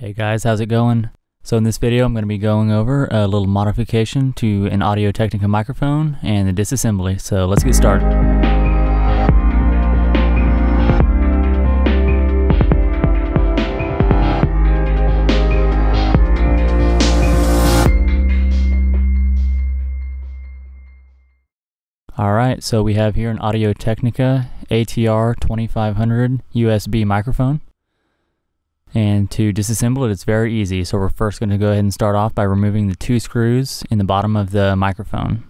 Hey guys, how's it going? So in this video I'm going to be going over a little modification to an Audio-Technica microphone and the disassembly, so let's get started. Alright, so we have here an Audio-Technica ATR2500 USB microphone. And to disassemble it, it's very easy. So we're first going to go ahead and start off by removing the two screws in the bottom of the microphone.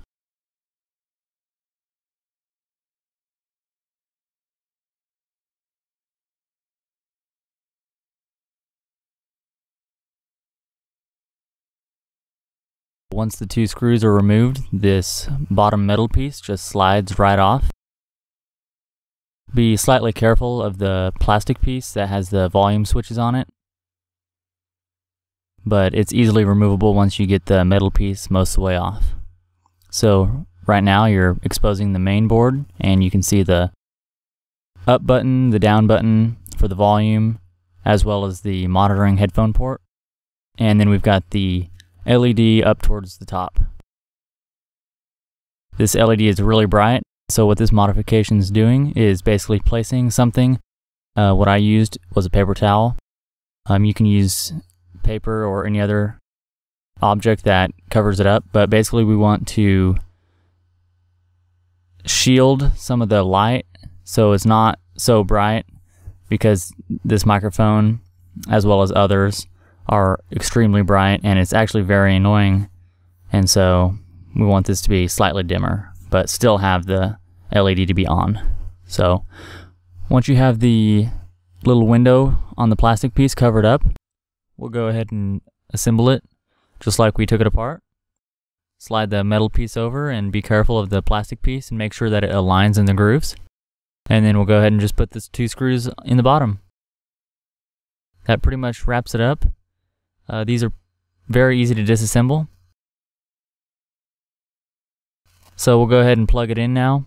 Once the two screws are removed, this bottom metal piece just slides right off. Be slightly careful of the plastic piece that has the volume switches on it, but it's easily removable once you get the metal piece most of the way off. So right now you're exposing the main board, and you can see the up button, the down button for the volume, as well as the monitoring headphone port, and then we've got the LED up towards the top. This LED is really bright. So what this modification is doing is basically placing something. What I used was a paper towel. You can use paper or any other object that covers it up, but basically we want to shield some of the light so it's not so bright, because this microphone, as well as others, are extremely bright and it's actually very annoying, and so we want this to be slightly dimmer but still have the LED to be on. So once you have the little window on the plastic piece covered up, we'll go ahead and assemble it just like we took it apart. Slide the metal piece over and be careful of the plastic piece and make sure that it aligns in the grooves. And then we'll go ahead and just put these two screws in the bottom. That pretty much wraps it up. These are very easy to disassemble. So we'll go ahead and plug it in now.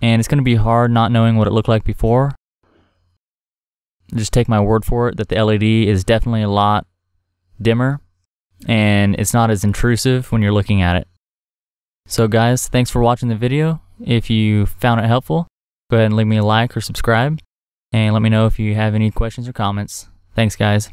And it's going to be hard not knowing what it looked like before. Just take my word for it that the LED is definitely a lot dimmer, and it's not as intrusive when you're looking at it. So guys, thanks for watching the video. If you found it helpful, go ahead and leave me a like or subscribe, and let me know if you have any questions or comments. Thanks guys.